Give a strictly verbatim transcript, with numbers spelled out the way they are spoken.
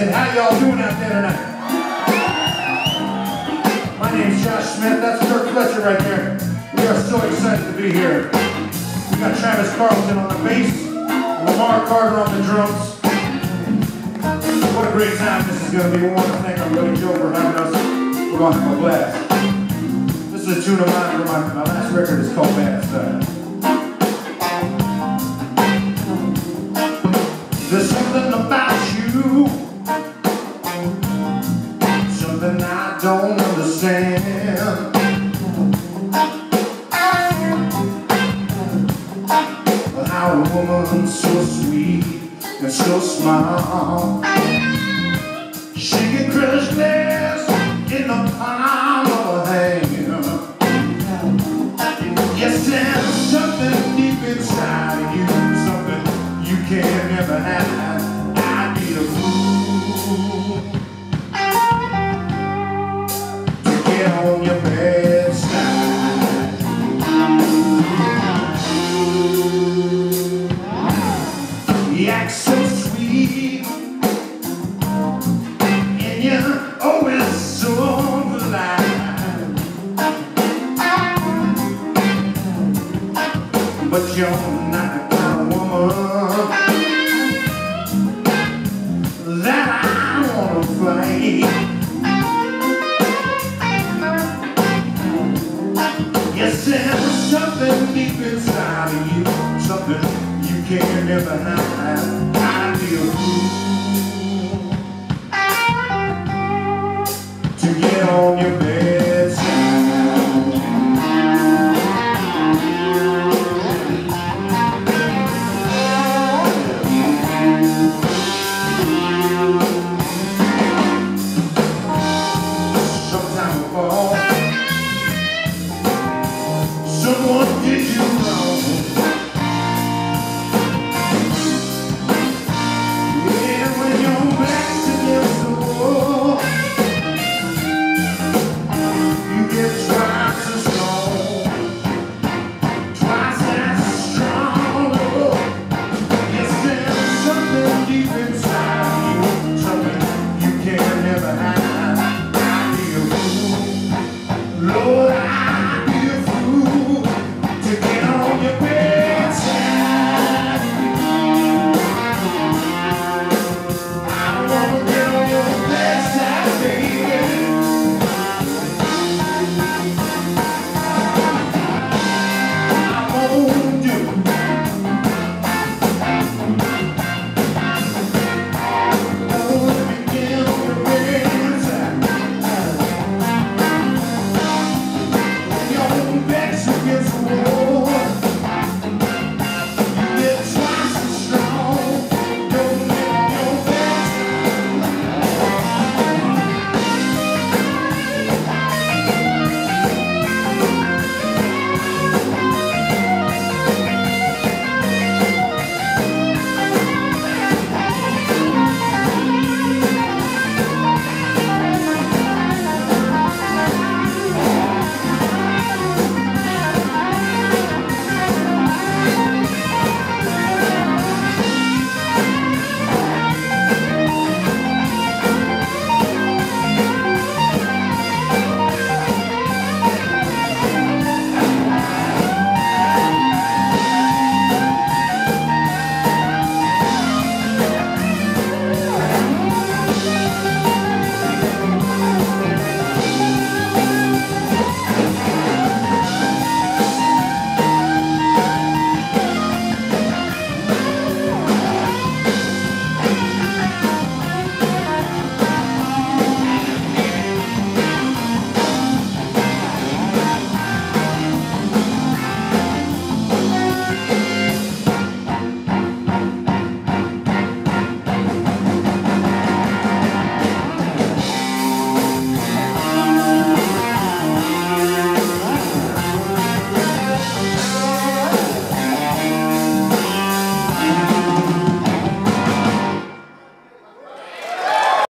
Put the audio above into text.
How y'all doing out there tonight? My name's Josh Smith, that's Kirk Fletcher right there. We are so excited to be here. We got Travis Carlton on the bass, Lamar Carter on the drums. What a great time this is going to be. We want to thank our buddy Joe for having us. We're going to have a blast. This is a tune of mine for my, my last record. It's called Bad Side. There's something about you, something I don't understand. How a woman so sweet and so small, she can crush this in the palm of her hand. Yes, there's something deep inside of you, something you can never hide. I'd be a fool on your bad side. You act so sweet, and you're always so polite, but you're not the kind of woman that I wanna fight. Something deep inside of you, something you can never hide.